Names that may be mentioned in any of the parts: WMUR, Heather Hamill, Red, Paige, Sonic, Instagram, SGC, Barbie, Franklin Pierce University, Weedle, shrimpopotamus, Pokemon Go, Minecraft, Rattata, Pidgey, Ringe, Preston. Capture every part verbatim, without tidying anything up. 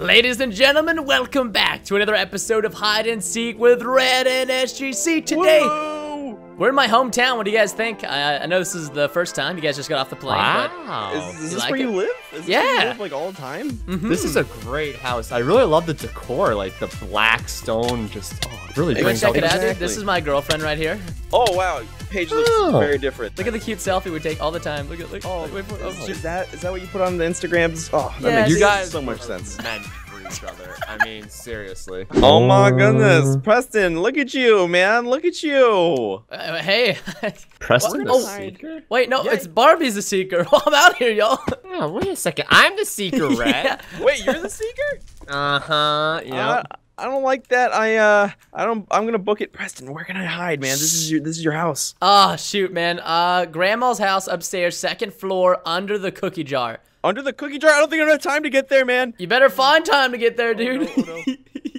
Ladies and gentlemen, welcome back to another episode of Hide and Seek with Red and S G C. Today, Whoa. we're in my hometown. What do you guys think? I, I know this is the first time. You guys just got off the plane. Wow. But is, is this like where it? you live? Is this yeah. where you live, like, all the time? Mm-hmm. This is a great house. I really love the decor, like the black stone. Just oh, it really brings out. Check it out, dude. This is my girlfriend right here. Oh, wow. Paige looks oh. very different. Look at the cute selfie we take all the time. Look at look. Oh, wait, wait, wait. Is that is that what you put on the Instagrams? Oh, that yeah, makes you guys so much sense. Meant for each other. I mean, seriously. Oh my goodness, Preston! Look at you, man! Look at you. Uh, hey, Preston the seeker? Wait, no, yeah. it's Barbie's the seeker. I'm out here, y'all. Oh, wait a second. I'm the seeker, Red. yeah. Wait, you're the seeker? Uh huh. Yeah. Uh, I don't like that. I uh, I don't. I'm gonna book it, Preston. Where can I hide, man? This is your. This is your house. Ah, oh, shoot, man. Uh, Grandma's house upstairs, second floor, under the cookie jar. Under the cookie jar? I don't think I have time to get there, man. You better find time to get there, dude. Oh, no,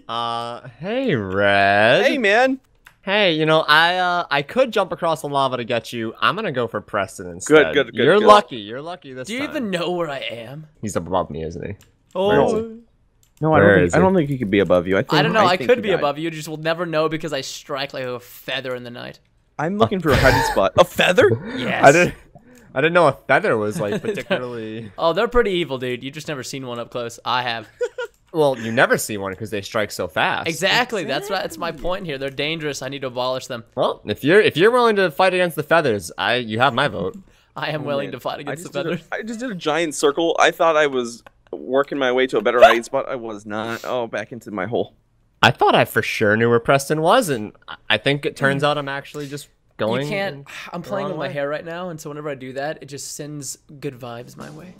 no. uh, hey, Red. Hey, man. Hey, you know, I uh, I could jump across the lava to get you. I'm gonna go for Preston instead. Good, good, good. You're good. lucky. You're lucky this time. Do you time. even know where I am? He's up above me, isn't he? Oh. No, I don't, think, I don't think he could be above you. I, think, I don't know. I, I could be died. above you. You just will never know because I strike like a feather in the night. I'm looking for a hiding spot. A feather? Yes. I didn't. I didn't know a feather was like particularly. Oh, they're pretty evil, dude. You just never seen one up close. I have. Well, you never see one because they strike so fast. Exactly. exactly. That's right. That's my point here. They're dangerous. I need to abolish them. Well, if you're if you're willing to fight against the feathers, I you have my vote. I am oh, willing man. to fight against the feathers. A, I just did a giant circle. I thought I was working my way to a better hiding spot. I was not. Oh, back into my hole. I thought I for sure knew where Preston was, and I think it turns out I'm actually just going. You can't. I'm playing with my hair right now, and so whenever I do that, it just sends good vibes my way.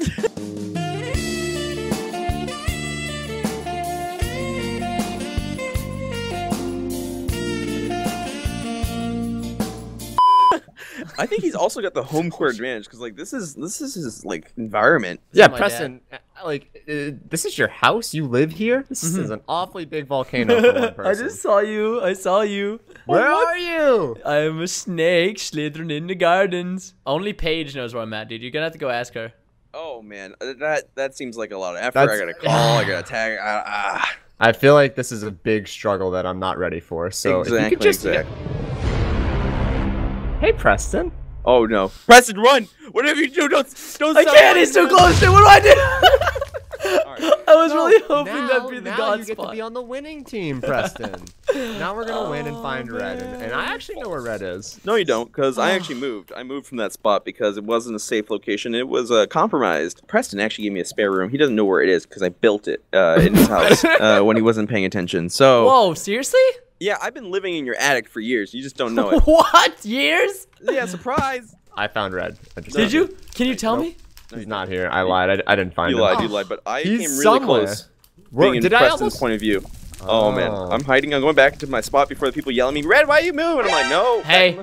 I think he's also got the home court advantage because, like, this is this is his like environment. Yeah, yeah Preston, dad. like, uh, this is your house. You live here. This mm-hmm. is an awfully big volcano. For one person. I just saw you. I saw you. Where oh, are you? I'm a snake slithering in the gardens. Only Paige knows where I'm at, dude. You're gonna have to go ask her. Oh man, that that seems like a lot of effort. That's... I gotta call. I gotta tag. I, ah. I feel like this is a big struggle that I'm not ready for. So exactly, if you could just, exactly. You know, hey, Preston. Oh, no. Preston, run! Whatever you do, don't don't I stop. can't! He's too close to it! What do I do? Right. I was so really hoping now, that'd be the god spot. Now you get to be on the winning team, Preston. Now we're going to oh, win and find man. Red. And, and I actually know where Red is. No, you don't, because I actually moved. I moved from that spot because it wasn't a safe location. It was uh, compromised. Preston actually gave me a spare room. He doesn't know where it is because I built it uh, in his house uh, when he wasn't paying attention. So. Whoa, seriously? Yeah, I've been living in your attic for years. You just don't know it. What? Years? Yeah, surprise. I found Red. I just Did you? It. Can you tell nope. me? He's not here. I lied. I, I didn't find you him. You lied. You lied. But I He's came really somewhere. close. Being in Did Preston's I almost... point of view. Oh, oh, man. I'm hiding. I'm going back to my spot before the people yell at me, Red, why are you moving? I'm like, no. Hey.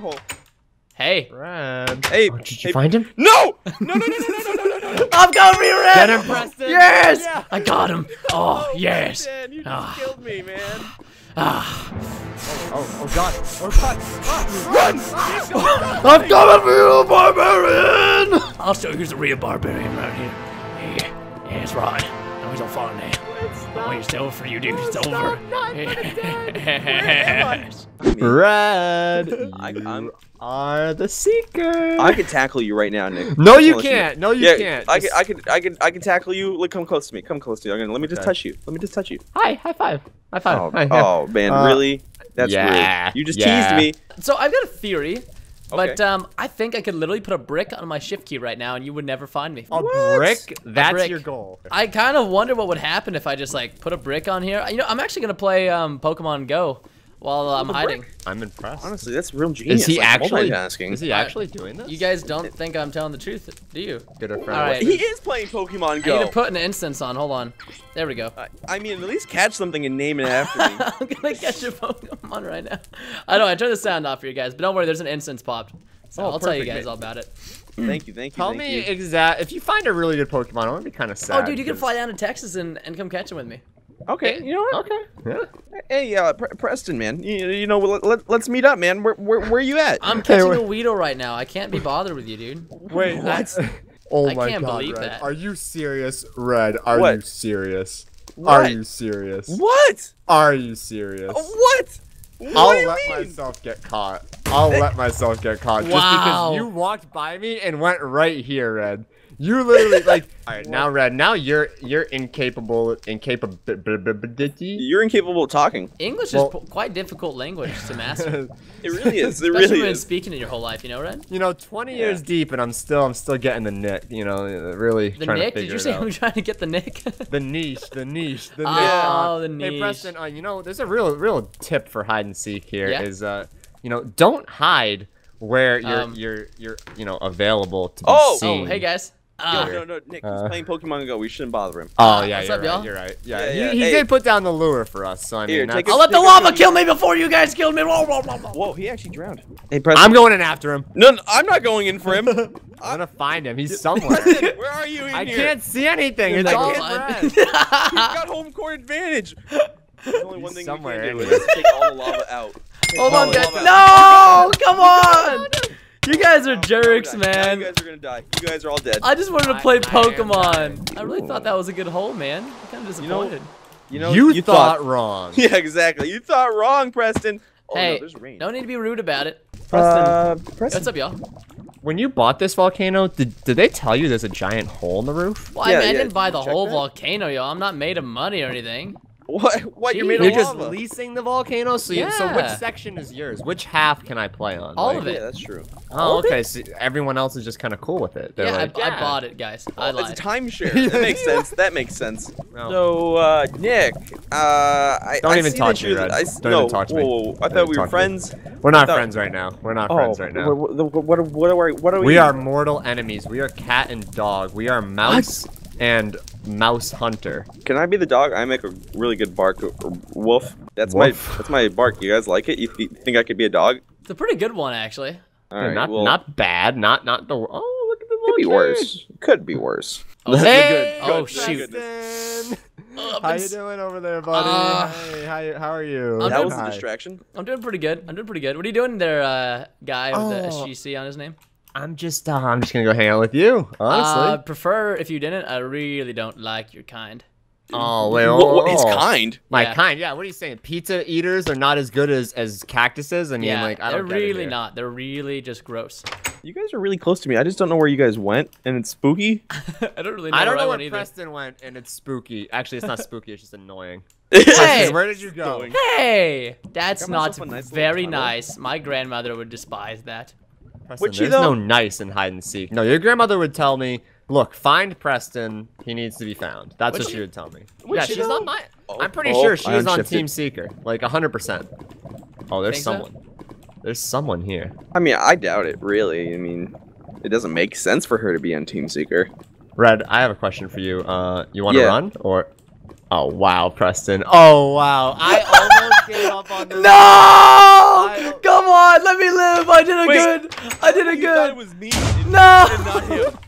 Hey. Red. Hey. Oh, did you hey. find him? No! No, no, no, no, no, no, no, no, no. I'm going to be Red. Get him, Preston. Yes! Yeah. I got him. Oh, yes. Man, you just killed me, man. Ah. Oh, oh, oh god. Oh god. Ah, run! Ah, I'm coming for you, barbarian! I'll show you who's the real barbarian right here. Yeah, yeah, it's Rod. No, he's on fire now. Oh, it's over for you, dude. It's over. Red, you are the seeker. I can tackle you right now, Nick. No, you can't. No, you can't. I can, I can, I can, I can tackle you. Look, come close to me. Come close to me. I'm gonna, let me just touch you. Let me just touch you. Hi, high five. High five. Oh, Hi, oh man, uh, really? That's yeah, rude. You just yeah. teased me. So I've got a theory. Okay. But um, I think I could literally put a brick on my shift key right now and you would never find me. A what? brick? That's a brick. your goal. I kind of wonder what would happen if I just like put a brick on here. You know, I'm actually going to play um, Pokemon Go while uh, I'm hiding. Brick? I'm impressed. Honestly, that's real genius. Is he, like, actually, multitasking. Is he actually doing this? You guys don't think I'm telling the truth, do you? Good or right. He is playing Pokemon Go. I need to put an instance on. Hold on. There we go. Uh, I mean, at least catch something and name it after me. I'm going to catch a Pokemon right now. I know. I turned the sound off for you guys, but don't worry. There's an instance popped. So oh, I'll perfect, tell you guys man. all about it. Thank you, thank you. Tell thank me you. exact. If you find a really good Pokemon, I'm going to be kind of sad. Oh, dude, you cause... can fly down to Texas and, and come catch him with me. Okay, you know what? Okay. Yeah. Hey, uh, Pre Preston, man. You, you know, let, let, let's meet up, man. Where, where, where are you at? I'm catching hey, a Weedle right now. I can't be bothered with you, dude. Wait, what? I, oh my I can't God, believe Red. that. Are you serious, Red? Are what? you serious? What? Are you serious? What? Are you serious? What? What I'll let mean? myself get caught. I'll let myself get caught wow. just because you walked by me and went right here, Red. You literally like. All right, now Red. Now you're you're incapable, incapable. You're incapable of talking. English well, is quite difficult language to master. It really is. It Especially really is. Especially when speaking it your whole life, you know, Red. You know, twenty yeah. years deep, and I'm still I'm still getting the nick. You know, really. The trying nick? To Did you say I'm trying to get the nick? The niche, the niche, the niche. Oh, uh, the niche. Hey, Preston. Uh, you know, there's a real real tip for hide and seek here. Yeah. Is uh, you know, don't hide where you're um, you're you're you know available to be oh, seen. Oh, hey guys. Uh, Yo, no, no, Nick, he's uh, playing Pokemon Go. We shouldn't bother him. Oh, yeah, you're, up, right, you're right. Yeah, yeah, yeah. He, he hey. did put down the lure for us, so I mean, Here, take I'll a, let the lava kill me before you guys kill me. Whoa, whoa, whoa, whoa. whoa he actually drowned. Hey, I'm going in after him. No, no, I'm not going in for him. I'm going to find him. He's somewhere. Where are you in I here? I can't see anything. It's all red. He's got home court advantage. There's only one he's thing somewhere we can do is take all the lava out. Take Hold on, guys. No, come on. You guys are oh, jerks, man. You guys are gonna die. You guys are all dead. I just wanted to play I, Pokemon. I, I really Ooh. thought that was a good hole, man. I'm kind of disappointed. You know, you, know, you, you thought, thought wrong. Yeah, exactly. You thought wrong, Preston. Oh, hey, no, there's rain. No need to be rude about it. Preston. Uh, Preston. What's up, y'all? When you bought this volcano, did, did they tell you there's a giant hole in the roof? Well, yeah, I, mean, yeah, I didn't buy the whole that? volcano, y'all. I'm not made of money or anything. What? What? You're made of lava. Just leasing the volcano? So, yeah. you, so which section is yours? Which half can I play on? All like, of it. Yeah, that's true. Oh, okay. So everyone else is just kind of cool with it. They're yeah, like, I, yeah, I bought it, guys. I lied. It's a timeshare. That makes sense. That makes sense. No. So, uh, Nick, uh, I don't I even see talk to me. Red. I, don't no, even talk to me. Whoa, whoa. I thought we were friends. We're not thought... friends right now. We're not oh, friends right now. What, what, what, are, what are we? We are mortal enemies. We are cat and dog. We are mouse. What? And mouse hunter. Can I be the dog? I make a really good bark. Wolf. That's Wolf. my that's my bark. You guys like it? You th think I could be a dog? It's a pretty good one, actually. All right, not well, not bad. Not not the. Oh, look at the. Could be worse. Could be worse. Oh, hey! Good, good, oh shoot. Good. How you doing over there, buddy? Uh, hey, how, how are you? I'm that was a distraction. I'm doing pretty good. I'm doing pretty good. What are you doing there, uh, guy with oh. the S G C on his name? I'm just, uh, I'm just gonna go hang out with you. Honestly, I uh, prefer if you didn't. I really don't like your kind. Oh, wait, oh, what, what, his kind? My yeah. kind? Yeah. What are you saying? Pizza eaters are not as good as as cactuses. I mean, yeah, like, I don't. They're really not. They're really just gross. You guys are really close to me. I just don't know where you guys went, and it's spooky. I don't really. know I don't where know I went where either. Preston went, and it's spooky. Actually, it's not spooky. It's just annoying. Hey, Preston, where did you go? Hey, that's not nice very nice. My grandmother would despise that. Preston, there's no nice in hide and seek. No, your grandmother would tell me, look, find Preston. He needs to be found. That's what she would tell me. Yeah, she's on my. I'm pretty sure she's on Team Seeker, like one hundred percent. Oh, there's someone. There's someone here. I mean, I doubt it, really. I mean, it doesn't make sense for her to be on Team Seeker. Red, I have a question for you. Uh, you want to run or? Oh wow, Preston. Oh wow, I almost gave up on this. No! Come on, let me live. I did a Wait, good. I did a good. It was me. It no. Did not him.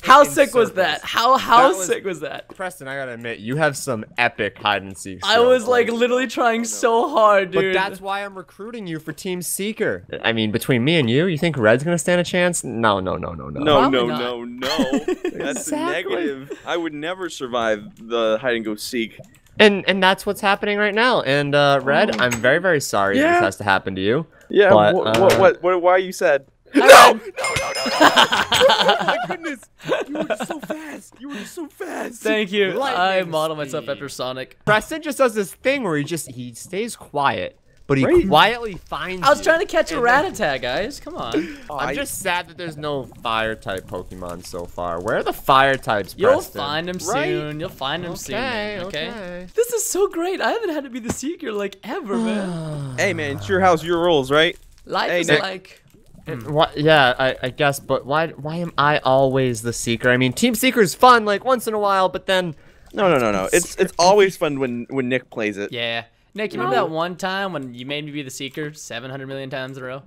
How In sick circles. was that? How how that was, sick was that? Preston, I gotta admit, you have some epic hide and seek. I was like literally trying so hard, dude. But that's why I'm recruiting you for Team Seeker. I mean, between me and you, you think Red's gonna stand a chance? No, no, no, no, no. No, no, no, no. That's exactly. negative. I would never survive the hide and go seek. And and that's what's happening right now. And uh, Red, oh. I'm very very sorry yeah. this has to happen to you. Yeah. But, what, uh, what, what what why are you sad? No! no! No! No! No! Oh my goodness! You were just so fast! You were just so fast! Thank you. Lightning I model speed. myself after Sonic. Preston just does this thing where he just he stays quiet, but he right? quietly finds. I was you. trying to catch and a Rattata, guys. Come on. Oh, I'm I... just sad that there's no fire type Pokemon so far. Where are the fire types? You'll Preston? find them right. soon. You'll find them okay, soon. Man. Okay. Okay. This is so great. I haven't had to be the seeker like ever, man. Hey man, it's your house, your rules, right? Life hey, is Nick. like. It, why, yeah, I, I guess, but why why am I always the seeker? I mean, Team Seeker's fun, like, once in a while, but then... No, no, no, no. It's it's always fun when, when Nick plays it. Yeah. Nick, you no. remember that one time when you made me be the seeker seven hundred million times in a row?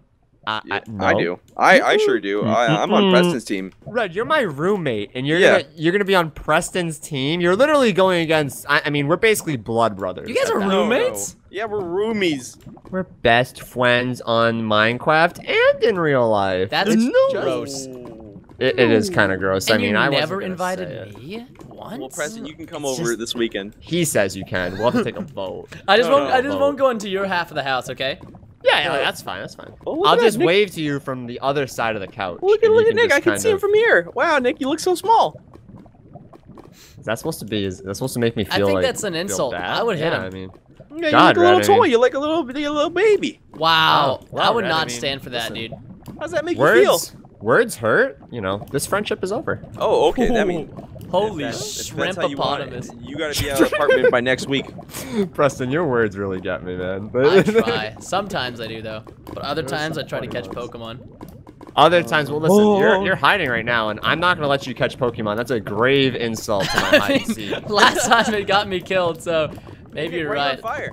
Uh, yeah, I, no. I do. I, I sure do. I, I'm on Preston's team. Red, you're my roommate, and you're yeah. gonna, you're gonna be on Preston's team. You're literally going against. I, I mean, we're basically blood brothers. You guys are roommates? No, no. Yeah, we're roomies. We're best friends on Minecraft and in real life. That's no. gross. It, it is kind of gross. And I mean, you I never invited me once. Well, Preston, you can come it's over just... this weekend. He says you can. We'll have to take a vote. I just won't. I just won't go into your half of the house, okay? Yeah, yeah, that's fine. That's fine. Oh, I'll that, just Nick. wave to you from the other side of the couch. Look at, look at Nick. I can see of... him from here. Wow, Nick, you look so small. Is that supposed to be? Is that supposed to make me feel? I think like, that's an insult. Bad? I would hit yeah, him. I mean, yeah, God, you look a little toy. I mean... You like a little, a little baby. Wow, wow I would Red, not I mean, stand for that, listen. dude. How does that make words, you feel? Words hurt. You know, this friendship is over. Oh, okay. Ooh. I mean, holy shrimpopotamus. You, you gotta be out of the apartment by next week. Preston, your words really got me, man. I try. Sometimes I do though, but other There's times I try to catch ones. Pokemon. Other times, well, listen, oh. you're, you're hiding right now, and I'm not going to let you catch Pokemon. That's a grave insult to my hide and seek. Last time it got me killed, so maybe you're right. On fire.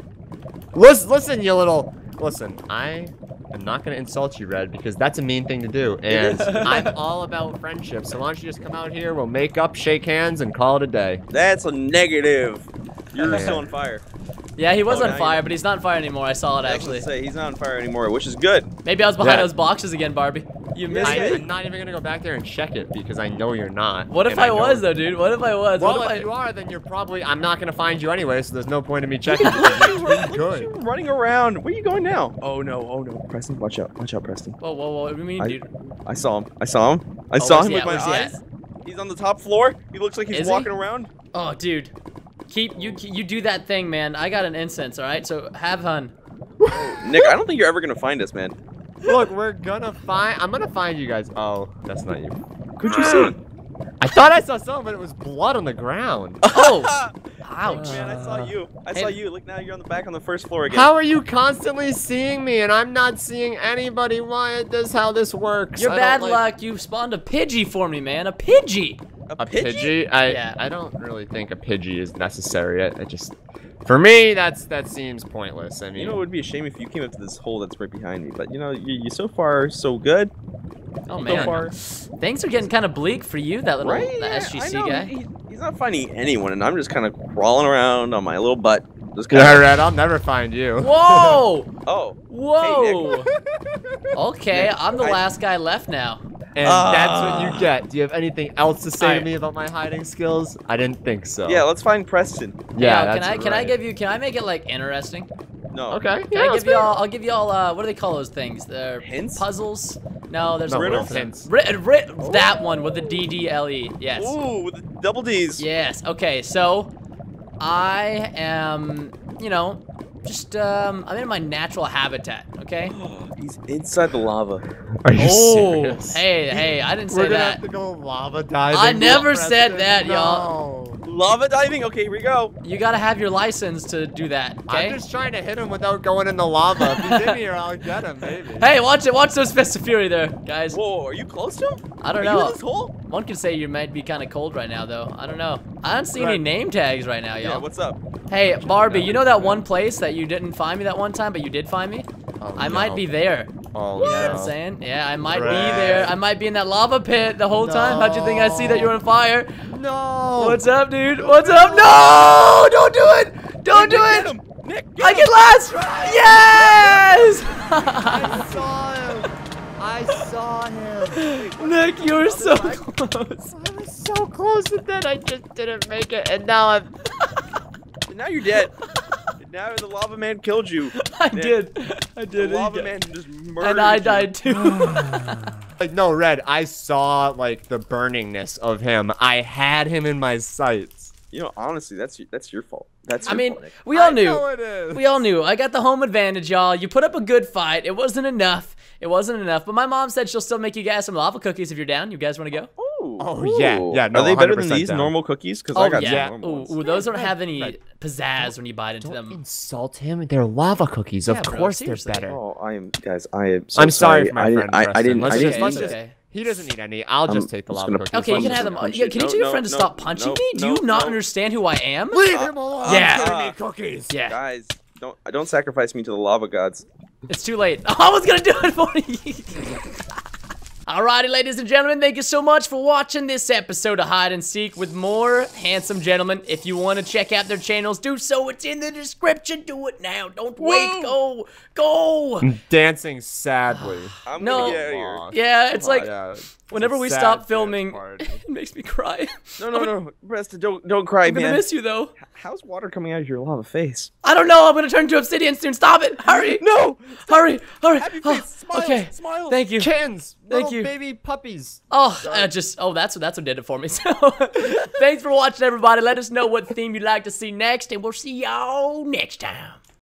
Listen, listen, you little... Listen, I am not going to insult you, Red, because that's a mean thing to do, and I'm all about friendship. So why don't you just come out here, we'll make up, shake hands, and call it a day. That's a negative. You're Man. still on fire. Yeah, he was oh, on fire, but he's not on fire anymore. I saw it, I actually. I was gonna say, he's not on fire anymore, which is good. Maybe I was behind yeah. those boxes again, Barbie. You missed I, it. I'm not even going to go back there and check it, because I know you're not. What if I, I was, though, dude? What if I was? Well, what if, if I... you are, then you're probably... I'm not going to find you anyway, so there's no point in me checking. Look you running around. Where are you going now? Oh, no. Oh, no. Preston, watch out. Watch out, Preston. Whoa, whoa, whoa. What do you mean, I, dude? I saw him. I saw him. I oh, saw him with my eyes. At? He's on the top floor. He looks like he's is walking he? around. Oh, dude. Keep you you do that thing, man. I got an incense, all right? So have fun. Nick, I don't think you're ever gonna find us, man. Look, we're gonna find. I'm gonna find you guys. Oh, that's not you. Could you see? I thought I saw something, but it was blood on the ground. Oh, ouch! Hey, man, I saw you. I hey. saw you. Look, now you're on the back on the first floor again. How are you constantly seeing me and I'm not seeing anybody? Why is this how this works? You're I bad like luck. You spawned a Pidgey for me, man. A Pidgey. A, a Pidgey? Pidgey? I yeah. I don't really think a Pidgey is necessary. I, I just, for me, that's that seems pointless. I mean, you know, it would be a shame if you came up to this hole that's right behind me. But you know, you, you so far so good. Oh so man, far. things are getting kind of bleak for you. That little right? that S G C I know. guy. He, he's not finding anyone, and I'm just kind of crawling around on my little butt. Just kind of. Red, I'll never find you. Whoa! oh. Whoa! Hey, Nick. Okay, Nick, I'm the I, last guy left now. And uh, that's what you get. Do you have anything else to say I, to me about my hiding skills? I didn't think so. Yeah, let's find Preston. Yeah, yeah that's can I can right. I give you can I make it like interesting? No. Okay. Can yeah, I give you all, I'll give you all uh what do they call those things? They're hints? Puzzles? No, there's no, riddles. Hints. Rid, rid, oh. That one with the D D L E. Yes. Ooh, with the double D's. Yes. Okay, so I am, you know, just um I'm in my natural habitat, okay? He's inside the lava. Are you oh, serious? Hey, hey, I didn't say We're gonna that. Have to go lava diving. I never said Preston. that, no. y'all. Lava diving? Okay, here we go. You gotta have your license to do that, okay? I'm just trying to hit him without going in the lava. If he's in here, I'll get him, maybe. Hey, watch it. Watch those Fists of Fury there, guys. Whoa, are you close to him? I don't are know. You in this hole? One could say you might be kind of cold right now, though. I don't know. I don't see right. any name tags right now, y'all. Yeah, what's up? Hey, Barbie, you know that one place that you didn't find me that one time, but you did find me? Oh, I no. might be there. Oh, what? You know what I'm saying? Yeah, I might Red. be there. I might be in that lava pit the whole no. time. How'd you think I see that you're on fire? No. What's up, dude? What's up? No! Don't do it! Don't Nick, do it! Get him. Nick, get I get last! Right. Yes! I saw him. I saw him. Nick, you were so close. I was so close, and then I just didn't make it, and now I'm... and now you're dead. Now the lava man killed you. I Nick. did. I did. The lava man just murdered And I you. died too. Like no, Red. I saw like the burningness of him. I had him in my sights. You know, honestly, that's that's your fault. That's your I mean, fault, Nick. we all I knew. Know it is. We all knew. I got the home advantage, y'all. You put up a good fight. It wasn't enough. It wasn't enough. But my mom said she'll still make you guys some lava cookies if you're down. You guys want to go? Oh. Oh Ooh. yeah, yeah. No, are they better than these down. normal cookies? Because oh, I got yeah. some normal Ooh, Ooh, those don't have any Red. pizzazz don't, when you bite into don't them. Insult him. They're lava cookies. Of yeah, course, bro, they're better. Oh, I am, guys. I am. So I'm sorry, sorry for my I friend. Didn't, I, I didn't. Let's I didn't. Just, let's just, okay. He doesn't need any. I'll just um, take the lava cookies. Okay, you can have them. Can you tell your friend to stop punching me? Do you not understand who I am? Leave him alone. Yeah, cookies. Yeah, guys. Don't don't sacrifice me to the lava gods. It's too late. I was gonna do it for you. Alrighty, ladies and gentlemen, thank you so much for watching this episode of Hide and Seek with more handsome gentlemen. If you want to check out their channels, do so. It's in the description. Do it now. Don't wait. Whoa. Go. Go. I'm dancing sadly. I'm no. gonna get out of here. Yeah, it's oh, like... Yeah. Whenever we stop filming, it makes me cry. No, no, gonna, no, Preston, don't, don't cry, I'm man. I'm gonna miss you, though. How's water coming out of your lava face? I don't know. I'm gonna turn into obsidian soon. Stop it! Hurry! No! Hurry! Hurry! Happy oh, face. Smile, okay. Smile. Thank you. Kittens. Thank you. Baby puppies. Oh, I just oh, that's what that's what did it for me. So, thanks for watching, everybody. Let us know what theme you'd like to see next, and we'll see y'all next time.